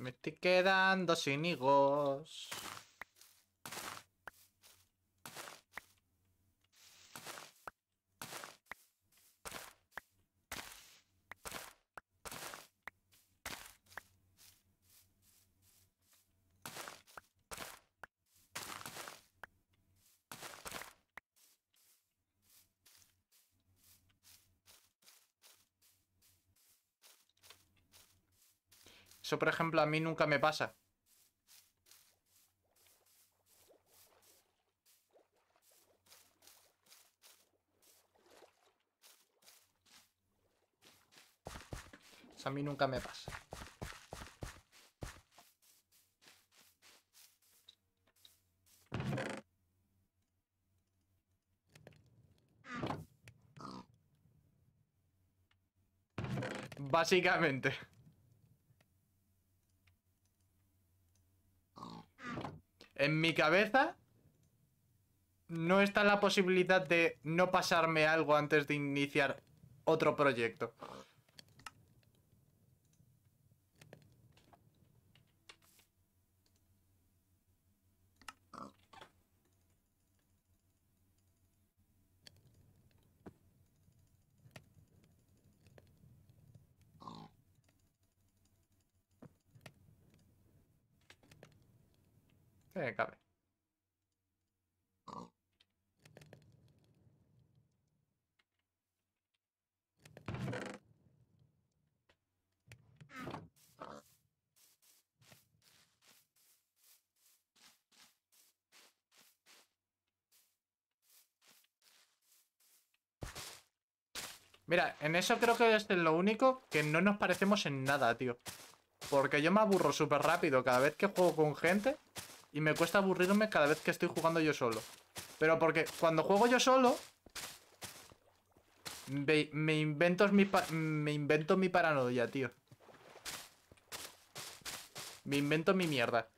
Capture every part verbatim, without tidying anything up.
Me estoy quedando sin higos. Eso, por ejemplo, a mí nunca me pasa. Eso a mí nunca me pasa. Básicamente. En mi cabeza no está la posibilidad de no pasarme algo antes de iniciar otro proyecto. Me cabe. Mira, en eso creo que es lo único que no nos parecemos en nada, tío. Porque yo me aburro súper rápido cada vez que juego con gente. Y me cuesta aburrirme cada vez que estoy jugando yo solo. Pero porque cuando juego yo solo... Me, me, invento, mi pa me invento mi paranoia, tío. Me invento mi mierda.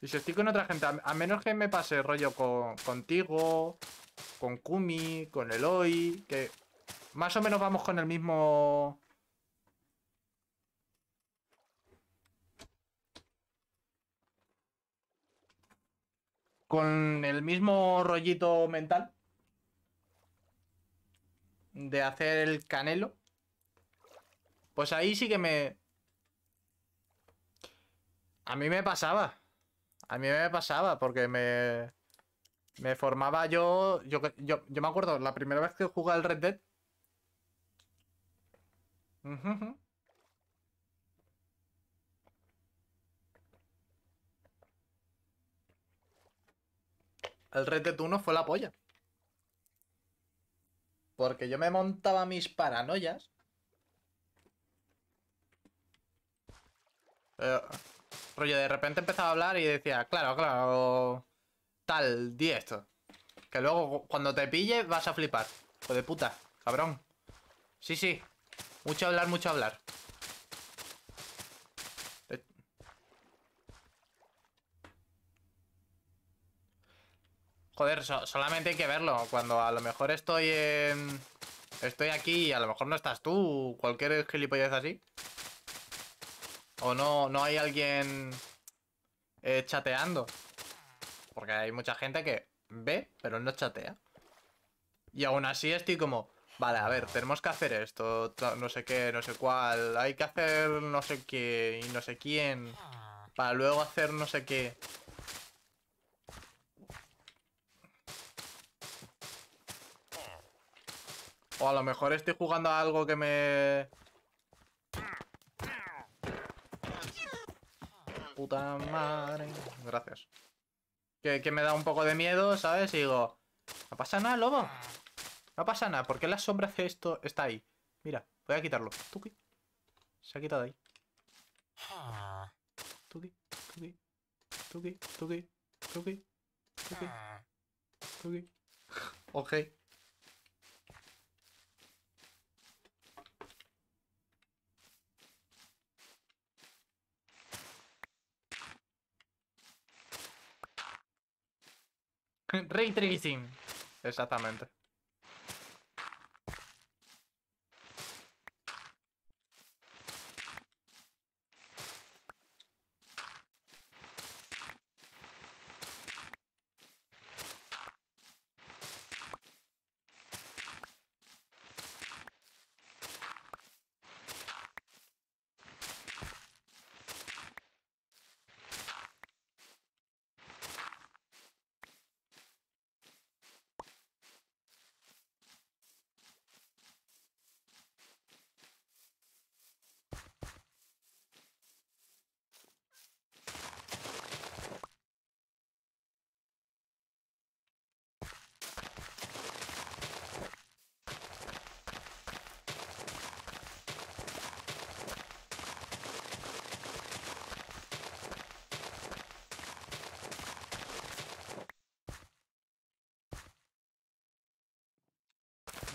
Y si estoy con otra gente, a, a menos que me pase rollo con, contigo, con Kumi, con Eloy... Que más o menos vamos con el mismo... Con el mismo rollito mental de hacer el canelo. Pues ahí sí que me... A mí me pasaba. A mí me pasaba porque me... Me formaba yo... Yo, yo, yo me acuerdo, la primera vez que jugué al Red Dead. Uh -huh. El Red Dead uno fue la polla. Porque yo me montaba mis paranoias. Eh, rollo, de repente empezaba a hablar y decía, claro, claro, tal, di esto. Que luego cuando te pille vas a flipar. Hijo de puta, cabrón. Sí, sí. Mucho hablar, mucho hablar. Joder, so- solamente hay que verlo. Cuando a lo mejor estoy en... Estoy aquí y a lo mejor no estás tú. Cualquier gilipollez así. O no, no hay alguien eh, chateando. Porque hay mucha gente que ve, pero no chatea. Y aún así estoy como... Vale, a ver, tenemos que hacer esto. No sé qué, no sé cuál. Hay que hacer no sé qué y no sé quién. Para luego hacer no sé qué... O a lo mejor estoy jugando a algo que me... Puta madre... Gracias. Que, que me da un poco de miedo, ¿sabes? Y digo... No pasa nada, lobo. No pasa nada. ¿Por qué la sombra hace esto? Está ahí. Mira, voy a quitarlo. Tuki. Se ha quitado ahí. Tuki, tuki, tuki, tuki, tuki, tuki, tuki. Ok. Ray Tracing. Exactamente.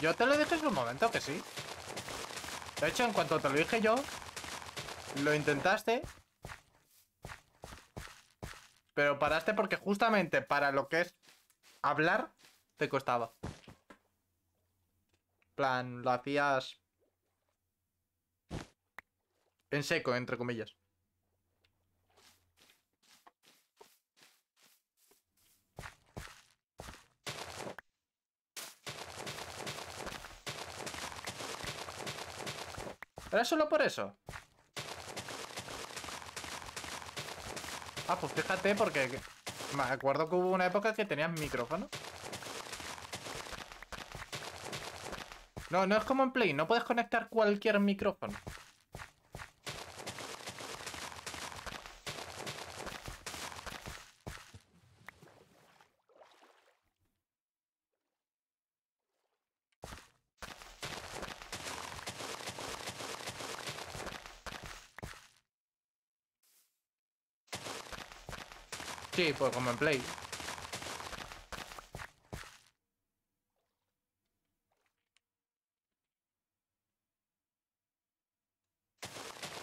Yo te lo dije en un momento que sí. De hecho, en cuanto te lo dije yo, lo intentaste, pero paraste porque justamente para lo que es hablar te costaba. Plan, lo hacías en seco, entre comillas. ¿Era solo por eso? Ah, pues fíjate, porque me acuerdo que hubo una época que tenías micrófono. No, no es como en Play, no puedes conectar cualquier micrófono. Sí, pues como en Play.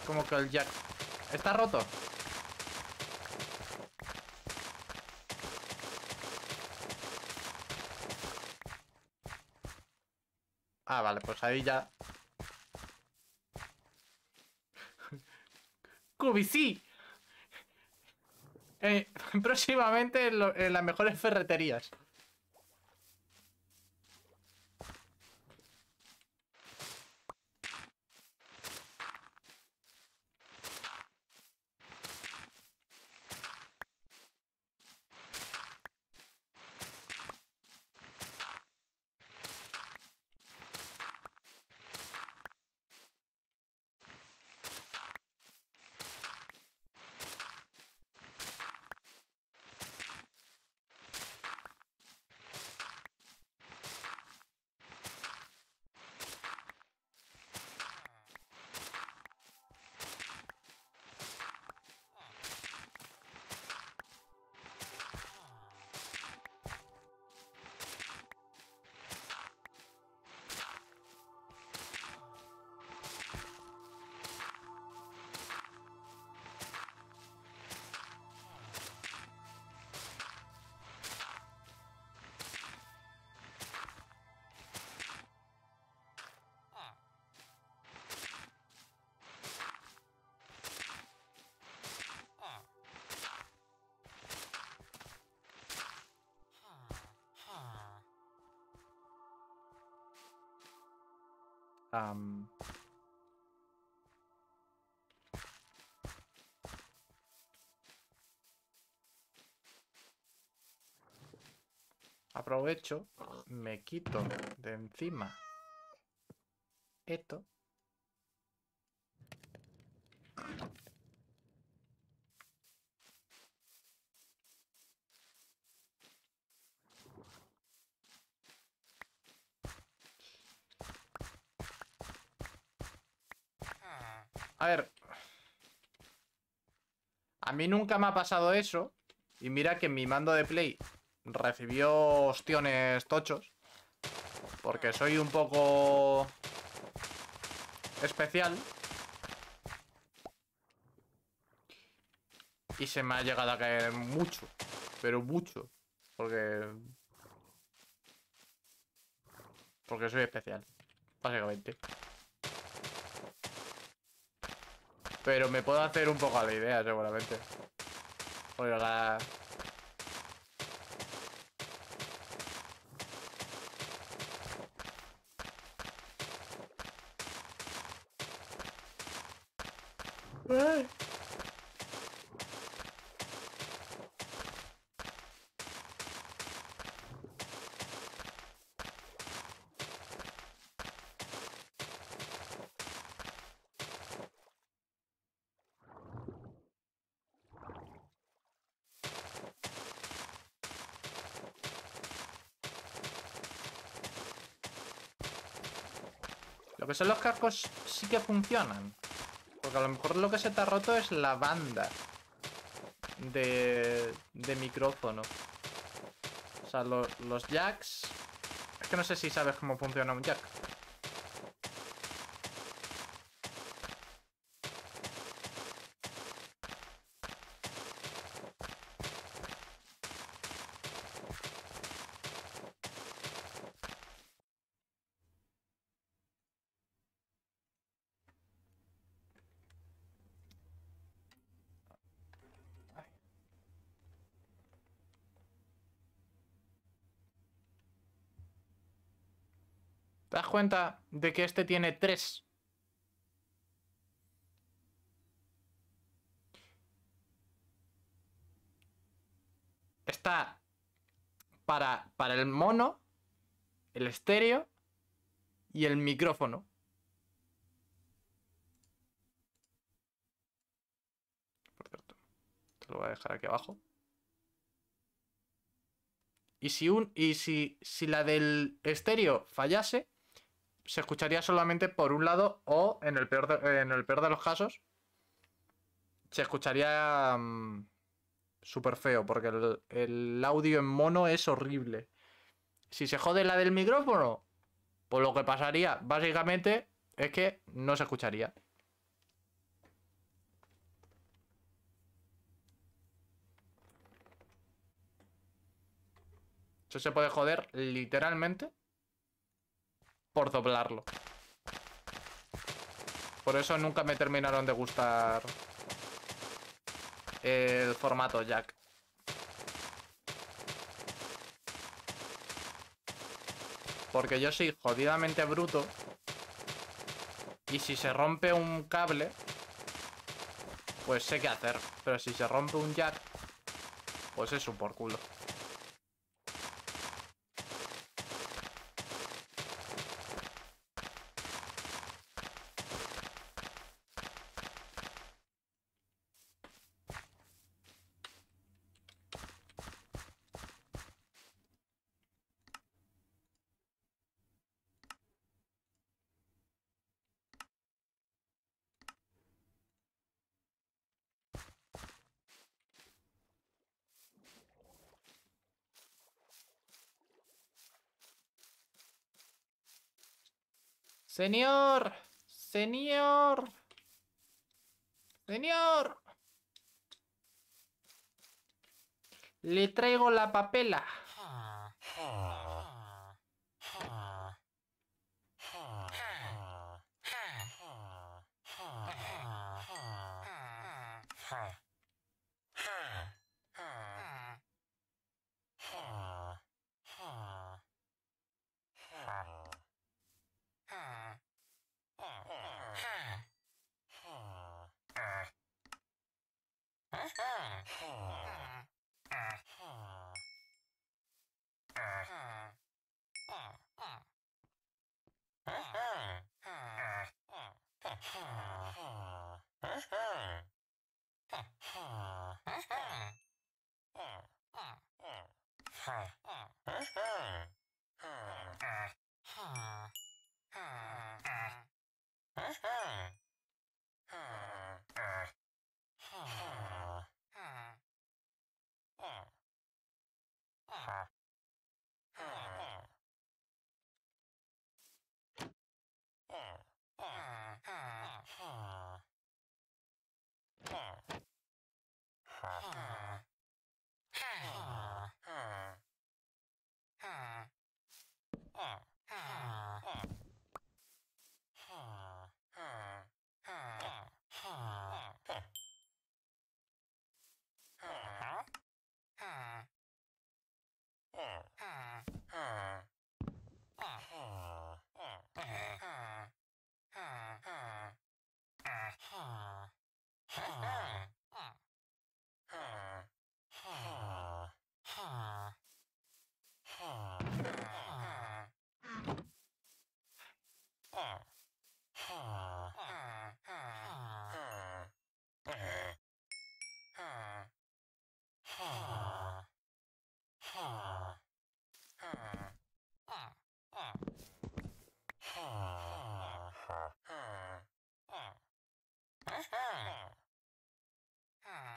Como que el jack está roto. Ah, vale, pues ahí ya. ¡Cubicí! Eh, próximamente en, lo, en las mejores ferreterías. Um... Aprovecho, me quito de encima esto. A ver, a mí nunca me ha pasado eso. Y mira que mi mando de Play recibió ostiones tochos, porque soy un poco especial, y se me ha llegado a caer mucho, pero mucho, porque Porque soy especial, básicamente. Pero me puedo hacer un poco a la idea, seguramente. Oiga. ¡Ay! Lo que son los cascos sí que funcionan, porque a lo mejor lo que se te ha roto es la banda de, de micrófono. O sea, lo, los jacks que no sé si sabes cómo funciona un jack. ¿Te das cuenta de que este tiene tres? Está para, para el mono, el estéreo y el micrófono. Por cierto, te lo voy a dejar aquí abajo. Y si, un, y si, si la del estéreo fallase, se escucharía solamente por un lado, o en el peor de, en el peor de los casos se escucharía um, súper feo, porque el, el audio en mono es horrible. Si se jode la del micrófono, pues lo que pasaría básicamente es que no se escucharía. Eso se puede joder literalmente por doblarlo. Por eso nunca me terminaron de gustar el formato jack. Porque yo soy jodidamente bruto. Y si se rompe un cable, pues sé qué hacer. Pero si se rompe un jack, pues es un por culo. Señor, señor, señor, le traigo la papela.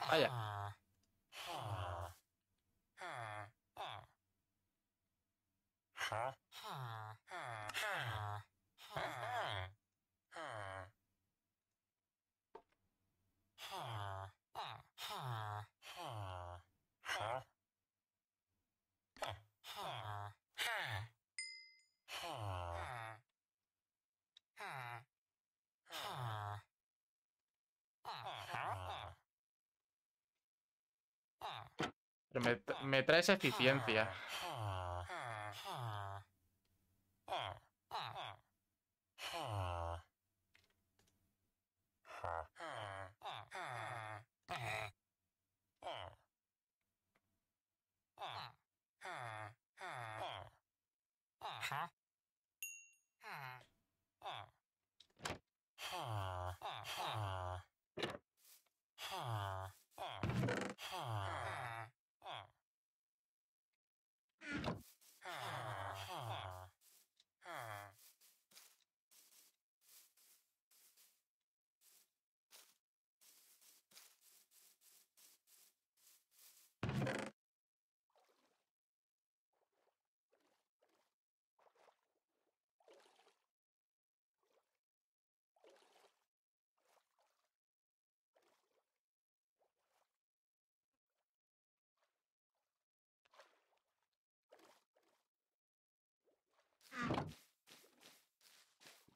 Vaya. Pero me, me traes eficiencia.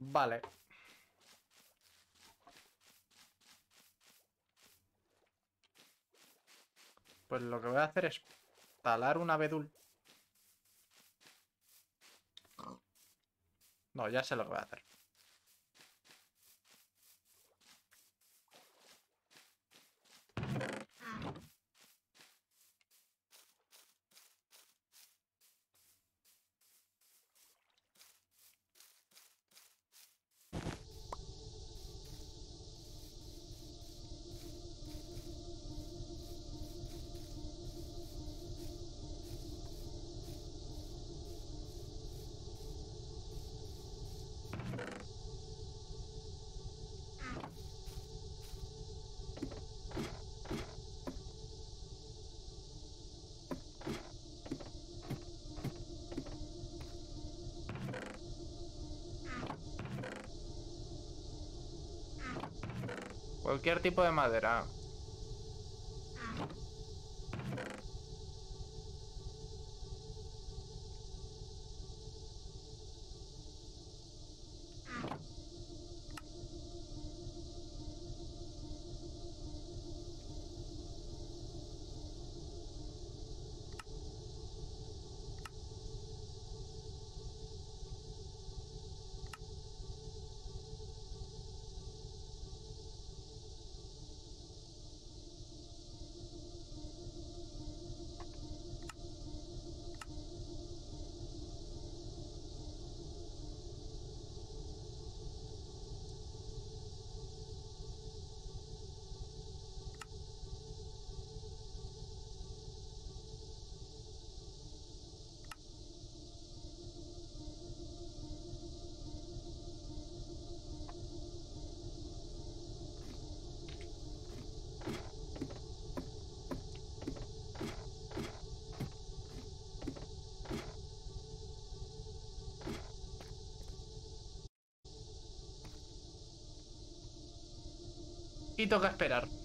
Vale. Pues lo que voy a hacer es talar un abedul. No, ya sé lo que voy a hacer. Cualquier tipo de madera. Y toca esperar.